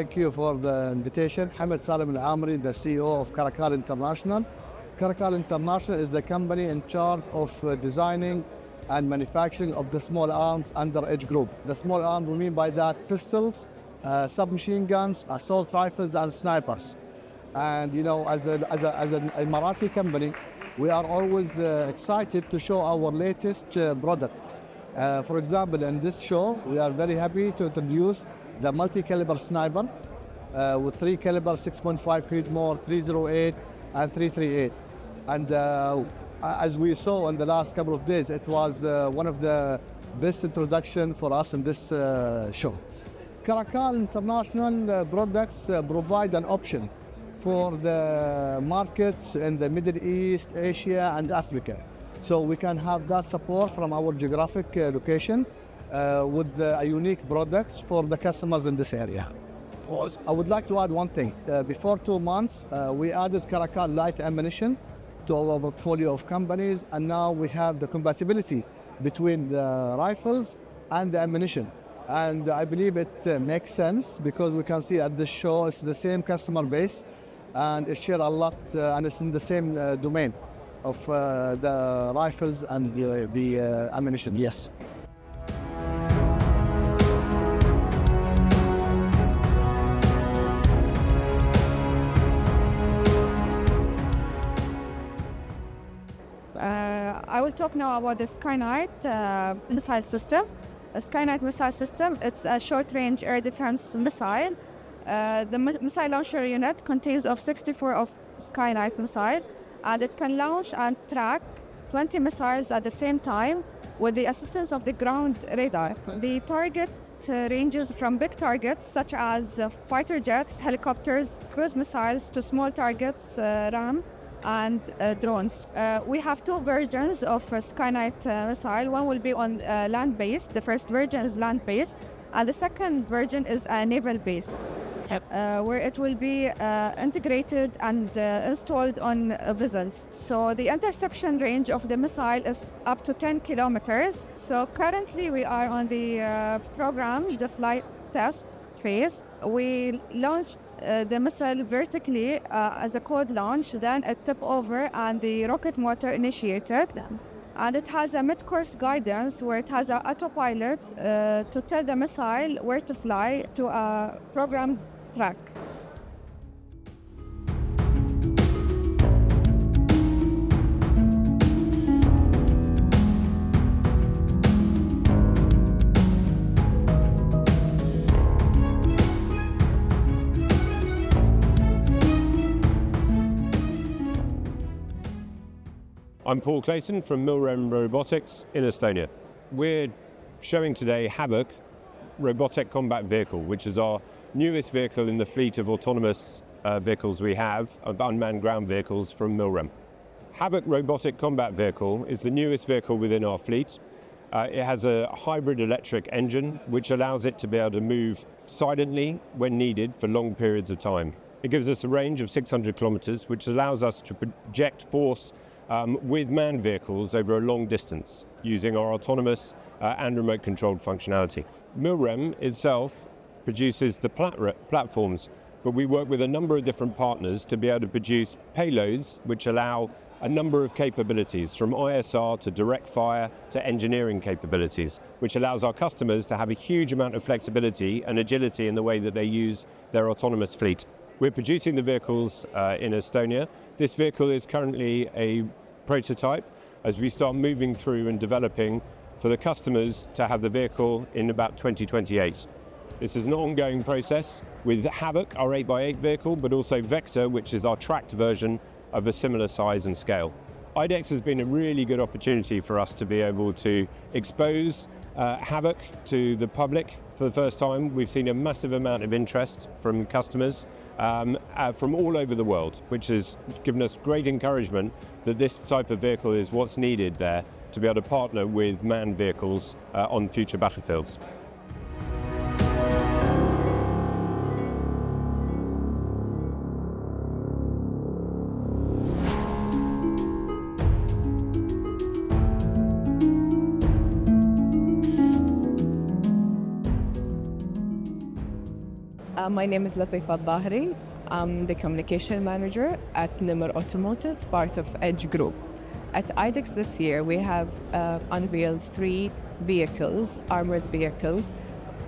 Thank you for the invitation. Hamad Salem Al Amri, the CEO of Caracal International. Caracal International is the company in charge of designing and manufacturing of the small arms under Edge Group. The small arms, we mean by that pistols, submachine guns, assault rifles, and snipers. And you know, as an Emirati company, we are always excited to show our latest products. For example, in this show, we are very happy to introduce the multi-caliber sniper with 3-caliber 6.5 Creedmoor, 308, and 338. And as we saw in the last couple of days, it was one of the best introduction for us in this show. Caracal International products provide an option for the markets in the Middle East, Asia, and Africa. So we can have that support from our geographic location with unique products for the customers in this area. Awesome. I would like to add one thing. Before 2 months, we added Caracal light ammunition to our portfolio of companies, and now we have the compatibility between the rifles and the ammunition. And I believe it makes sense because we can see at this show it's the same customer base and it shares a lot and it's in the same domain of the rifles and the ammunition, yes. I will talk now about the SKYKNIGHT missile system. A SKYKNIGHT missile system, it's a short-range air defense missile. The missile launcher unit contains of 64 of SKYKNIGHT missile, and it can launch and track 20 missiles at the same time with the assistance of the ground radar. The target ranges from big targets such as fighter jets, helicopters, cruise missiles to small targets, RAM, and drones. We have 2 versions of SKYKNIGHT missile. One will be on land-based. The first version is land-based, and the second version is naval-based, where it will be integrated and installed on vessels. So the interception range of the missile is up to 10 kilometers. So currently we are on the program, the flight test phase. We launched the missile vertically as a code launch, then it tipped over and the rocket motor initiated. And it has a mid-course guidance where it has an autopilot to tell the missile where to fly to a programmed track. I'm Paul Clayson from Milrem Robotics in Estonia. We're showing today Havoc Robotic Combat Vehicle, which is our newest vehicle in the fleet of autonomous vehicles we have, of unmanned ground vehicles from Milrem. Havoc Robotic Combat Vehicle is the newest vehicle within our fleet. It has a hybrid electric engine, which allows it to be able to move silently when needed for long periods of time. It gives us a range of 600 kilometers, which allows us to project force with manned vehicles over a long distance using our autonomous and remote controlled functionality. Milrem itself produces the platforms, but we work with a number of different partners to be able to produce payloads which allow a number of capabilities from ISR to direct fire to engineering capabilities, which allows our customers to have a huge amount of flexibility and agility in the way that they use their autonomous fleet. We're producing the vehicles in Estonia. This vehicle is currently a prototype as we start moving through and developing for the customers to have the vehicle in about 2028. This is an ongoing process with Havoc, our 8x8 vehicle, but also Vector, which is our tracked version of a similar size and scale. IDEX has been a really good opportunity for us to be able to expose Havoc to the public for the first time. We've seen a massive amount of interest from customers from all over the world, which has given us great encouragement that this type of vehicle is what's needed there to be able to partner with manned vehicles on future battlefields. My name is Latifat Dahri. I'm the communication manager at Nimr Automotive, part of Edge Group. At IDEX this year, we have unveiled three vehicles, armored vehicles.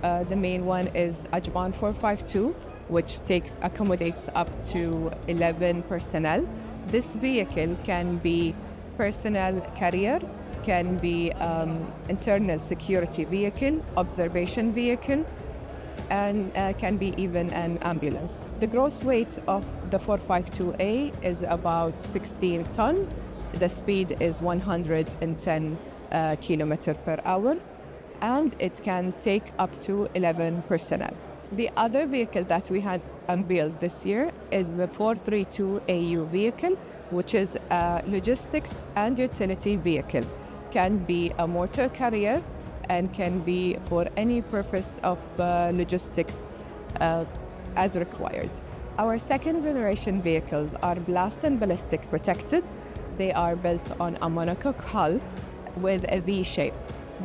The main one is Ajban 452, which accommodates up to 11 personnel. This vehicle can be personnel carrier, can be internal security vehicle, observation vehicle, and can be even an ambulance. The gross weight of the 452A is about 16 ton. The speed is 110 kilometers per hour, and it can take up to 11 personnel. The other vehicle that we had unveiled this year is the 432 AU vehicle, which is a logistics and utility vehicle. Can be a motor carrier, and can be for any purpose of logistics as required. Our second generation vehicles are blast and ballistic protected. They are built on a monocoque hull with a V shape.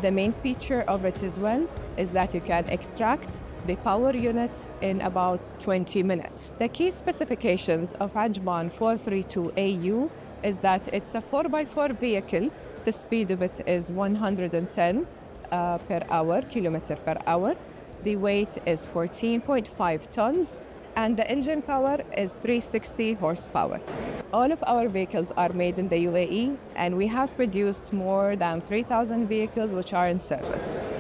The main feature of it as well is that you can extract the power unit in about 20 minutes. The key specifications of Ajban 432 AU is that it's a 4x4 vehicle. The speed of it is 110 kilometer per hour. The weight is 14.5 tons, and the engine power is 360 horsepower. All of our vehicles are made in the UAE, and we have produced more than 3,000 vehicles which are in service.